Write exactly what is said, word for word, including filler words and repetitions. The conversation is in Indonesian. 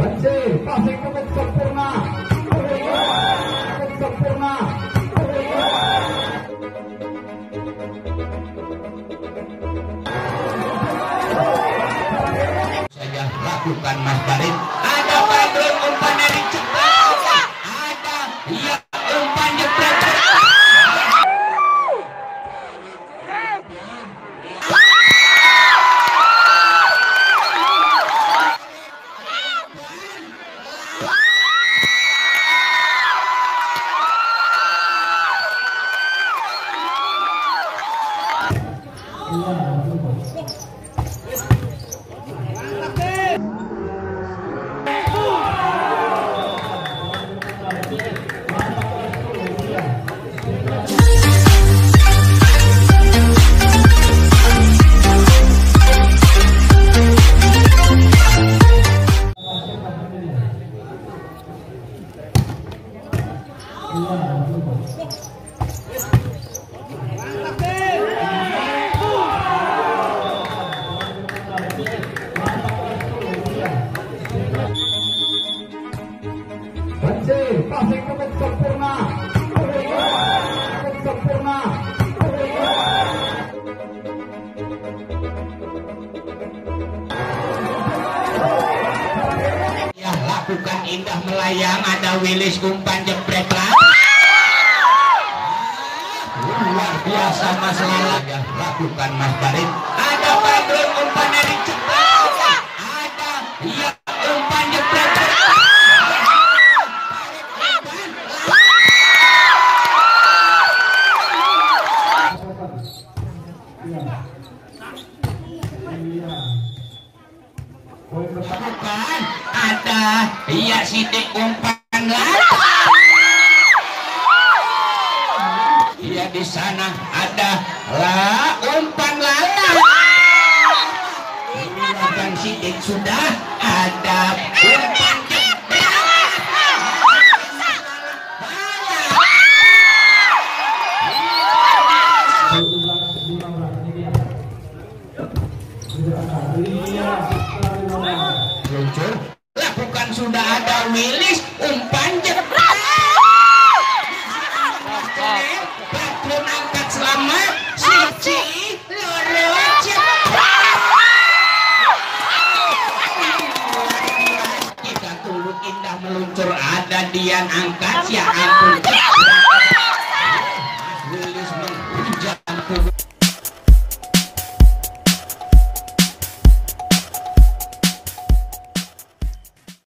Pasing tetap sempurna, tetap sempurna. Saya lakukan Mas Barit. Ada patrol umpan dari Jepang. Ada iya umpan jepret. Pasing tetap sempurna, tetap sempurna. Ya lakukan indah melayang, ada wilis umpan jepret lah. Luar biasa Mas Lala. Ya lakukan Mas Barit. Ada patrol umpan dari Jepang. Ada iya umpan jepret. Bukan, ada iya sidik umpan lala. Iya di sana ada la umpan lala. Bukan sidik sudah ada umpan jepret. Luncur, lakukan sudah ada wilis umpan jepret. Patrun angkat selamat, siji loro jepret. Kita turut indah meluncur, ada Dian angkat, ya ampun.